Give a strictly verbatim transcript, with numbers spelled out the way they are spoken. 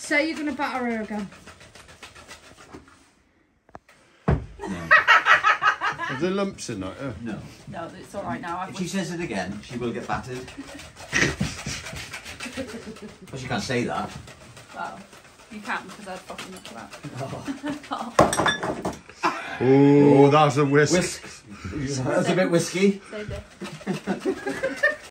So you're going to batter her again? No. Are there lumps in that? Uh? No. No, it's all right now. I've if she says it again, she will get battered. But you can't say that. Well, you can, because I'd fucking look at that. Oh. Oh, that's a whisk. Whisk. That's a bit whisky.